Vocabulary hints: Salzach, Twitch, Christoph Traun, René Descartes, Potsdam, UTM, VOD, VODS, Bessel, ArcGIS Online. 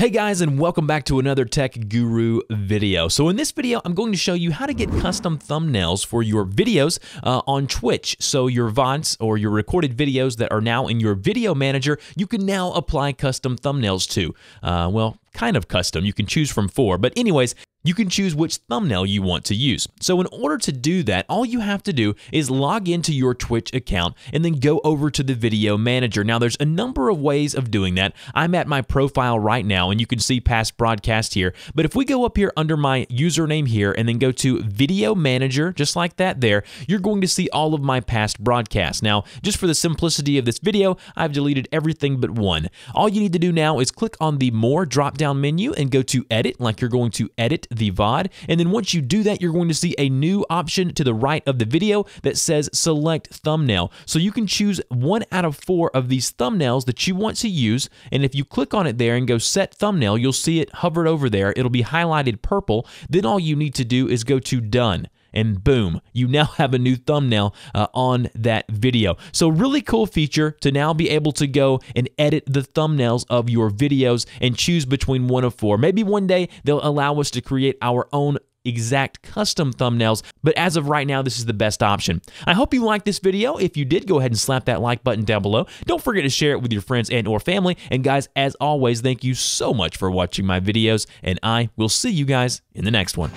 Hey guys, and welcome back to another Tech Guru video. So in this video, I'm going to show you how to get custom thumbnails for your videos on Twitch. So your VODs or your recorded videos that are now in your video manager, you can now apply custom thumbnails to. Well, kind of custom. You can choose from four, but anyways, you can choose which thumbnail you want to use. So in order to do that, all you have to do is log into your Twitch account and then go over to the video manager. Now there's a number of ways of doing that. I'm at my profile right now and you can see past broadcast here, but if we go up here under my username here and then go to video manager, just like that there, you're going to see all of my past broadcasts. Now, just for the simplicity of this video, I've deleted everything but one. All you need to do now is click on the more drop down menu and go to edit, like you're going to edit the VOD, and then once you do that, you're going to see a new option to the right of the video that says select thumbnail. So you can choose one out of four of these thumbnails that you want to use, and if you click on it there and go set thumbnail, you'll see it hovered over there. It'll be highlighted purple. Then all you need to do is go to done. And boom, you now have a new thumbnail on that video. So really cool feature to now be able to go and edit the thumbnails of your videos and choose between one of four. Maybe one day they'll allow us to create our own exact custom thumbnails, but as of right now, this is the best option. I hope you liked this video. If you did, go ahead and slap that like button down below. Don't forget to share it with your friends and or family. And guys, as always, thank you so much for watching my videos, and I will see you guys in the next one.